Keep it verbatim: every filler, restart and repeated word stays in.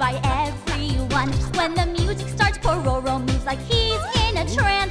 By everyone. When the music starts, Pororo moves like he's in a trance.